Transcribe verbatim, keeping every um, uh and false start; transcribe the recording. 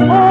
Oh!